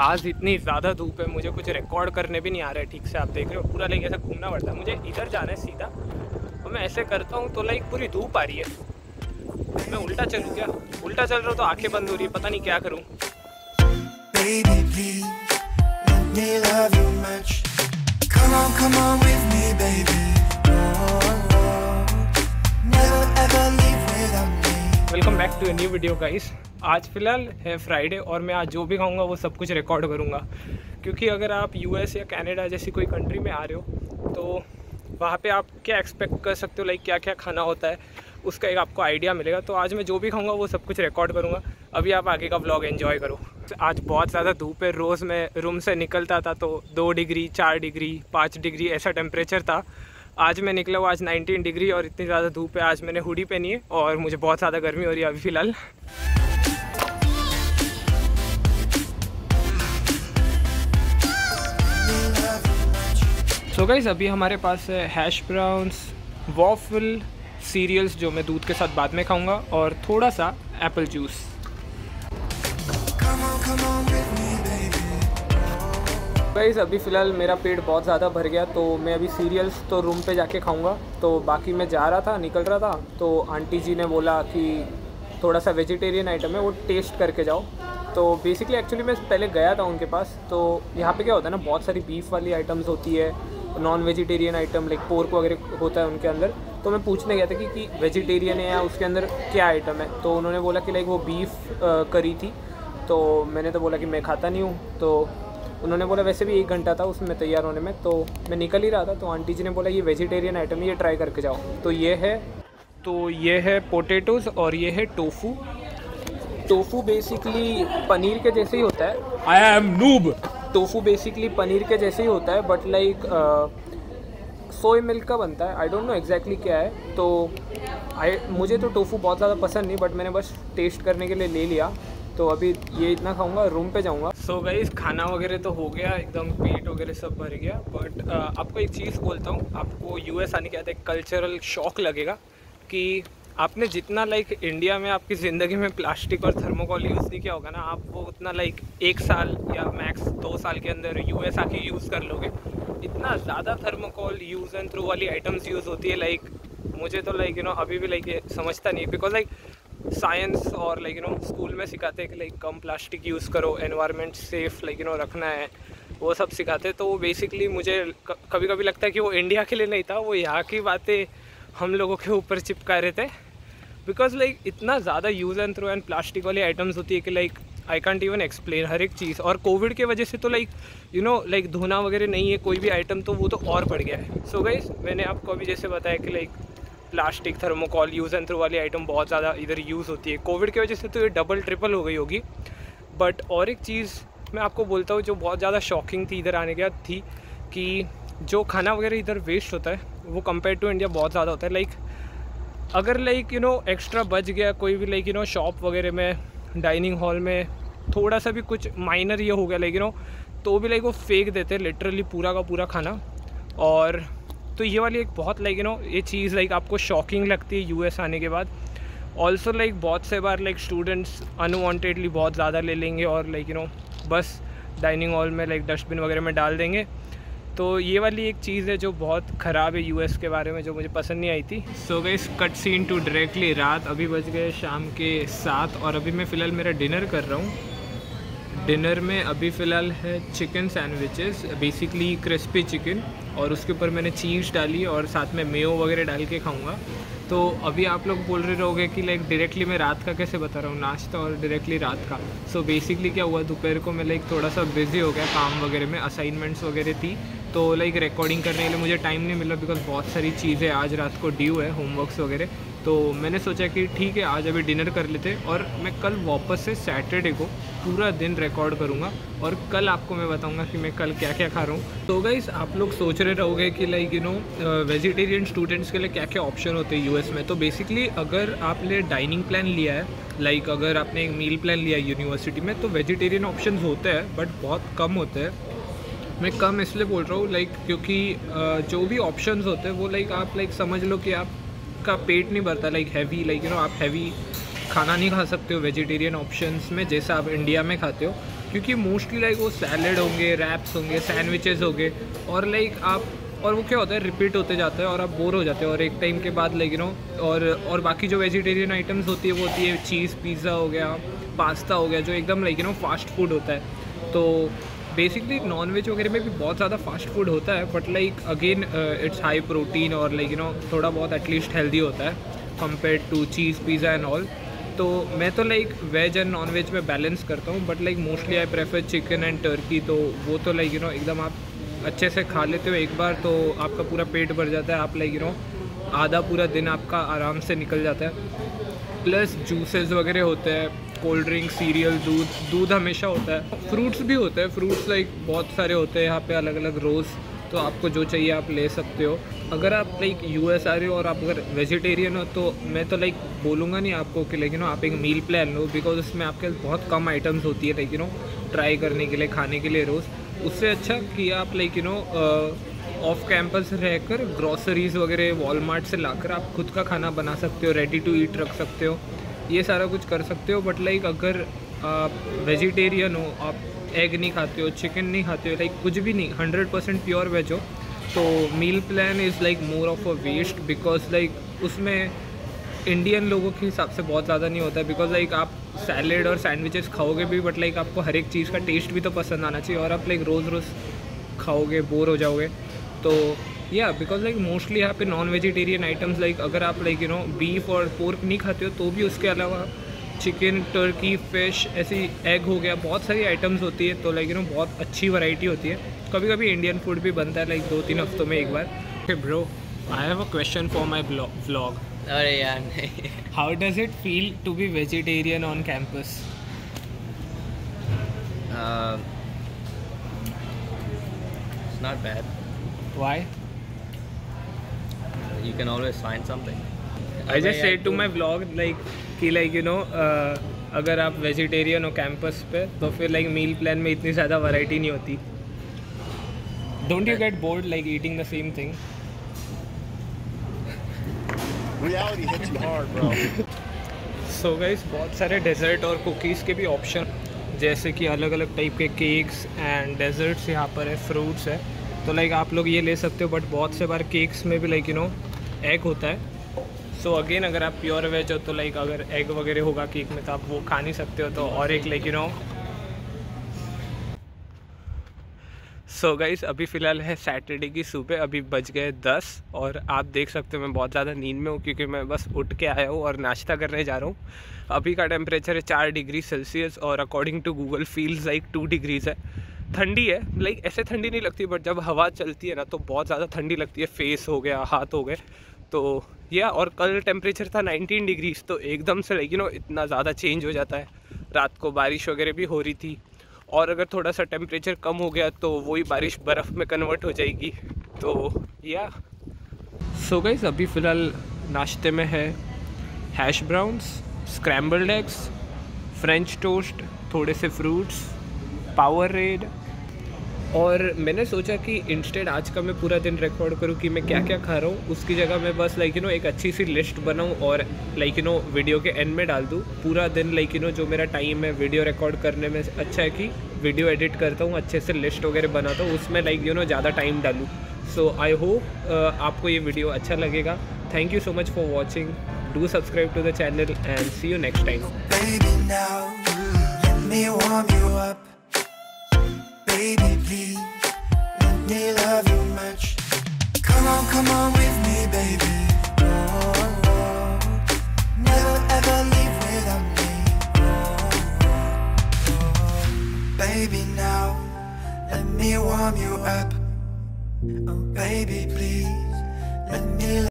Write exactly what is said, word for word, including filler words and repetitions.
आज इतनी ज़्यादा धूप है, मुझे कुछ रिकॉर्ड करने भी नहीं आ रहा है ठीक से। आप देख रहे हो पूरा लाइक ऐसा घूमना पड़ता है। मुझे इधर जाना है सीधा और मैं ऐसे करता हूँ तो लाइक पूरी धूप आ रही है। मैं उल्टा चलूँ क्या? उल्टा चल रहा हूँ तो आंखें बंद हो रही है, पता नहीं क्या करूँ। Welcome back to a new video guys. आज फ़िलहाल है फ्राइडे और मैं आज जो भी खाऊंगा वो सब कुछ रिकॉर्ड करूंगा, क्योंकि अगर आप यूएस या कनाडा जैसी कोई कंट्री में आ रहे हो तो वहाँ पे आप क्या एक्सपेक्ट कर सकते हो, लाइक क्या क्या खाना होता है उसका एक आपको आइडिया मिलेगा। तो आज मैं जो भी खाऊंगा वो सब कुछ रिकॉर्ड करूंगा। अभी आप आगे का व्लॉग एंजॉय करो। आज बहुत ज़्यादा धूप है। रोज़ मैं रूम से निकलता था तो दो डिग्री चार डिग्री पाँच डिग्री ऐसा टेम्परेचर था। आज मैं निकला हुआ आज नाइनटीन डिग्री और इतनी ज़्यादा धूप है। आज मैंने हुडी पहनी है और मुझे बहुत ज़्यादा गर्मी हो रही है अभी फ़िलहाल। सो गाइस अभी हमारे पास है हैश ब्राउन्स, वॉफल, सीरियल्स जो मैं दूध के साथ बाद में खाऊंगा और थोड़ा सा एप्पल जूस। गाइस अभी फ़िलहाल मेरा पेट बहुत ज़्यादा भर गया तो मैं अभी सीरियल्स तो रूम पे जाके खाऊंगा। तो बाकी मैं जा रहा था, निकल रहा था तो आंटी जी ने बोला कि थोड़ा सा वेजिटेरियन आइटम है वो टेस्ट करके जाओ। तो बेसिकली एक्चुअली मैं पहले गया था उनके पास। तो यहाँ पे क्या होता है ना, बहुत सारी बीफ वाली आइटम्स होती है, non vegetarian item like pork वगैरह होता है उनके अंदर। तो मैं पूछने गया था कि, कि वेजिटेरियन है या उसके अंदर क्या आइटम है। तो उन्होंने बोला कि लाइक वो बीफ करी थी। तो मैंने तो बोला कि मैं खाता नहीं हूँ। तो उन्होंने बोला वैसे भी एक घंटा था उसमें तैयार होने में, तो मैं निकल ही रहा था। तो आंटी जी ने बोला ये वेजिटेरियन आइटम है, ये ट्राई करके जाओ। तो ये है तो ये है पोटैटोज़ और ये है टोफू। टोफू बेसिकली पनीर के जैसे ही होता है। I am noob. Tofu basically paneer के जैसे ही होता है बट लाइक सोए मिल्क का बनता है। आई डोंट नो एग्जैक्टली क्या है। तो आई मुझे तो टोफू बहुत ज़्यादा पसंद नहीं बट मैंने बस टेस्ट करने के लिए ले लिया। तो अभी ये इतना खाऊंगा, रूम पे जाऊंगा। सो so गाइस खाना वगैरह तो हो गया, एकदम पेट वगैरह सब भर गया। बट आपको एक चीज़ बोलता हूँ, आपको यूएस आने के बाद एक कल्चरल शॉक लगेगा कि आपने जितना लाइक इंडिया में आपकी ज़िंदगी में प्लास्टिक और थर्मोकोल यूज़ नहीं किया होगा ना, आप वो उतना लाइक एक साल या मैक्स दो साल के अंदर यूएस आके यूज़ कर लोगे। इतना ज़्यादा थर्मोकोल यूज़ एंड थ्रू वाली आइटम्स यूज़ होती है। लाइक मुझे तो लाइक यू नो अभी भी लाइक ये समझता नहीं, बिकॉज लाइक साइंस और लाइक यू नो स्कूल में सिखाते हैं कि लाइक कम प्लास्टिक यूज़ करो, environment safe like you know रखना है, वो सब सिखाते हैं। तो वो बेसिकली मुझे कभी कभी लगता है कि वो इंडिया के लिए नहीं था, वो यहाँ की बातें हम लोगों के ऊपर चिपका रहे थे। बिकॉज लाइक इतना ज़्यादा use and throw and plastic वाली आइटम्स होती है कि like I can't even explain हर एक चीज़। और कोविड के वजह से तो लाइक यू नो लाइक धोना वगैरह नहीं है कोई भी आइटम, तो वो तो और बढ़ गया है। सो गाइस मैंने आपको अभी जैसे बताया कि like plastic thermocol use and throw वाली आइटम बहुत ज़्यादा इधर यूज़ होती है। कोविड की वजह से तो ये डबल ट्रिपल हो गई होगी। बट और एक चीज़ मैं आपको बोलता हूँ जो बहुत ज़्यादा शॉकिंग थी इधर आने के बाद थी कि जो खाना वगैरह इधर वेस्ट होता है वो कंपेयर टू इंडिया बहुत ज़्यादा होता है। लाइक अगर लाइक यू नो एक्स्ट्रा बच गया कोई भी लाइक यू नो शॉप वगैरह में, डाइनिंग हॉल में थोड़ा सा भी कुछ माइनर ये हो गया लाइक यू नो, तो भी लाइक वो फेंक देते हैं लिटरली पूरा का पूरा खाना। और तो ये वाली एक बहुत लाइक यू नो ये चीज़ लाइक आपको शॉकिंग लगती है यूएस आने के बाद। ऑल्सो लाइक बहुत से बार लाइक स्टूडेंट्स अनवांटेडली बहुत ज़्यादा ले लेंगे और लाइक यू नो बस डाइनिंग हॉल में लाइक डस्टबिन वगैरह में डाल देंगे। तो ये वाली एक चीज़ है जो बहुत ख़राब है यूएस के बारे में, जो मुझे पसंद नहीं आई थी। So guys cut scene to directly रात। अभी बज गए शाम के सात और अभी मैं फ़िलहाल मेरा डिनर कर रहा हूँ। डिनर में अभी फ़िलहाल है chicken sandwiches, basically crispy chicken, और उसके ऊपर मैंने चीज़ डाली और साथ में मेयो वगैरह डाल के खाऊंगा। तो अभी आप लोग बोल रहे रहोगे कि लाइक डायरेक्टली मैं रात का कैसे बता रहा हूँ, नाश्ता और डायरेक्टली रात का। सो so बेसिकली क्या हुआ, दोपहर को मैं लाइक थोड़ा सा बिज़ी हो गया काम वगैरह में, असाइनमेंट्स वगैरह थी तो लाइक रिकॉर्डिंग करने के लिए मुझे टाइम नहीं मिला बिकॉज बहुत सारी चीज़ें आज रात को ड्यू है, होमवर्क्स वगैरह। तो मैंने सोचा कि ठीक है आज अभी डिनर कर लेते और मैं कल वापस से सैटरडे को पूरा दिन रिकॉर्ड करूँगा और कल आपको मैं बताऊँगा कि मैं कल क्या क्या खा रहा हूँ। तो गाइस आप लोग सोच रहे रहोगे कि like you know vegetarian students के लिए क्या क्या ऑप्शन होते हैं यूएस में। तो बेसिकली अगर आपने डाइनिंग प्लान लिया है, लाइक अगर आपने एक मील प्लान लिया है यूनिवर्सिटी में, तो वेजिटेरियन ऑप्शन होते हैं बट बहुत कम होते हैं। मैं कम इसलिए बोल रहा हूँ लाइक क्योंकि जो भी ऑप्शंस होते हैं वो लाइक आप लाइक समझ लो कि आपका पेट नहीं भरता, like heavy like you know आप हैवी खाना नहीं खा सकते हो वेजिटेरियन ऑप्शंस में जैसा आप इंडिया में खाते हो, क्योंकि मोस्टली लाइक वो सैलेड होंगे, रैप्स होंगे, सैंडविचेस होंगे, और लाइक आप और वो क्या होता है रिपीट होते जाता है और आप बोर हो जाते हो और एक टाइम के बाद लेकिन हो और और बाकी जो वेजिटेरियन आइटम्स होती है वो होती है चीज़, पिज़्ज़ा हो गया, पास्ता हो गया, जो एकदम लाइक नो फास्ट फूड होता है। तो बेसिकली नॉनवेज वगैरह में भी बहुत ज़्यादा फास्ट फूड होता है, but like again it's high protein और लाइक यू नो थोड़ा बहुत एटलीस्ट हेल्दी होता है compare to cheese, pizza and all. तो मैं तो like veg and non veg में बैलेंस करता हूँ, but like mostly I prefer chicken and turkey. तो वो तो लाइक यू नो एकदम आप अच्छे से खा लेते हो एक बार तो आपका पूरा पेट भर जाता है, आप लाइक यू नो आधा पूरा दिन आपका आराम से निकल जाता है। प्लस जूसेस वगैरह होते हैं, कोल्ड ड्रिंक, सीरियल, दूध दूध हमेशा होता है। फ्रूट्स भी होते हैं, फ्रूट्स लाइक बहुत सारे होते हैं यहाँ पे अलग अलग रोज़, तो आपको जो चाहिए आप ले सकते हो। अगर आप लाइक यूएस आ रहे हो और आप अगर वेजिटेरियन हो तो मैं तो लाइक बोलूँगा नहीं आपको कि लेकिन आप एक मील प्लान लो, बिकॉज उसमें आपके बहुत कम आइटम्स होती है लेकिन ट्राई करने के लिए, खाने के लिए रोज़। उससे अच्छा कि आप like you know off campus रहकर ग्रॉसरीज़ वगैरह वॉलमार्ट से लाकर आप खुद का खाना बना सकते हो, रेडी टू ईट रख सकते हो, ये सारा कुछ कर सकते हो। बट लाइक अगर आप वेजिटेरियन हो, आप एग नहीं खाते हो, चिकन नहीं खाते हो, लाइक कुछ भी नहीं, हंड्रेड परसेंट प्योर वेज हो, तो meal plan is like more of a waste, because like उसमें इंडियन लोगों के हिसाब से बहुत ज़्यादा नहीं होता है। बिकॉज लाइक आप सैलेड और सैंडविचेस खाओगे भी, बट लाइक आपको हर एक चीज़ का टेस्ट भी तो पसंद आना चाहिए, और आप लाइक रोज़ रोज़ खाओगे बोर हो जाओगे। तो या बिकॉज लाइक मोस्टली यहाँ पे नॉन वेजिटेरियन आइटम्स लाइक अगर आप लाइक यू नो बीफ और पोर्क नहीं खाते हो तो भी उसके अलावा चिकन, टर्की, फिश, ऐसी एग हो गया, बहुत सारी आइटम्स होती है। तो लाइक यू नो बहुत अच्छी वैरायटी होती है। कभी कभी इंडियन फूड भी बनता है लाइक दो तीन हफ्तों में एक बार। Okay bro, I have a question for my vlog. अरे यार नहीं, how does it feel to be vegetarian on campus? It's not bad. Why? You can always find something. I just said to my vlog like कि like you know uh, अगर आप vegetarian हो campus पे तो फिर like meal plan में इतनी ज़्यादा variety नहीं होती। Don't you get bored like eating the same thing? Reality hits you hard, bro. So guys, बहुत सारे dessert और cookies के भी option, जैसे कि अलग अलग type के cakes and desserts यहाँ पर है, fruits है, तो लाइक आप लोग ये ले सकते हो। बट बहुत से बार केक्स में भी लाइक यू नो एग होता है। सो so अगेन अगर आप प्योर वेज हो तो लाइक अगर एग वगैरह होगा केक में तो आप वो खा नहीं सकते हो, तो और एक like you know. So guys, अभी फ़िलहाल है सैटरडे की सुबह, अभी बज गए दस, और आप देख सकते हो मैं बहुत ज़्यादा नींद में हूँ क्योंकि मैं बस उठ के आया हूँ और नाश्ता करने जा रहा हूँ। अभी का टेम्परेचर है चार डिग्री सेल्सियस और according to Google feels like two degrees है। ठंडी है, लाइक ऐसे ठंडी नहीं लगती, बट जब हवा चलती है ना तो बहुत ज़्यादा ठंडी लगती है, फेस हो गया, हाथ हो गए। तो या और कल टेम्परेचर था नाइनटीन डिग्रीज, तो एकदम से लाइक यू नो इतना ज़्यादा चेंज हो जाता है। रात को बारिश वगैरह भी हो रही थी, और अगर थोड़ा सा टेम्परेचर कम हो गया तो वही बारिश बर्फ़ में कन्वर्ट हो जाएगी। तो या सो गाइस, अभी फ़िलहाल नाश्ते में है hash browns, scrambled eggs, French toast, थोड़े से फ्रूट्स, पावरएड, और मैंने सोचा कि इंस्टेड आज का मैं पूरा दिन रिकॉर्ड करूं कि मैं क्या क्या खा रहा हूं, उसकी जगह मैं बस लाइक यू नो एक अच्छी सी लिस्ट बनाऊं और लाइक यू नो वीडियो के एंड में डाल दूं। पूरा दिन लाइक यू नो जो मेरा टाइम है वीडियो रिकॉर्ड करने में, अच्छा है कि वीडियो एडिट करता हूं, अच्छे से लिस्ट वगैरह बनाता हूं, उसमें लाइक यू नो ज़्यादा टाइम डालूँ। सो आई होप आपको ये वीडियो अच्छा लगेगा। Thank you so much for watching, do subscribe to the channel and see you next time. Baby, please, let me love you much. Come on, come on with me, baby. Oh, oh. Never ever leave without me. Oh, oh, oh. Baby, now, let me warm you up. Oh, baby, please, let me love you.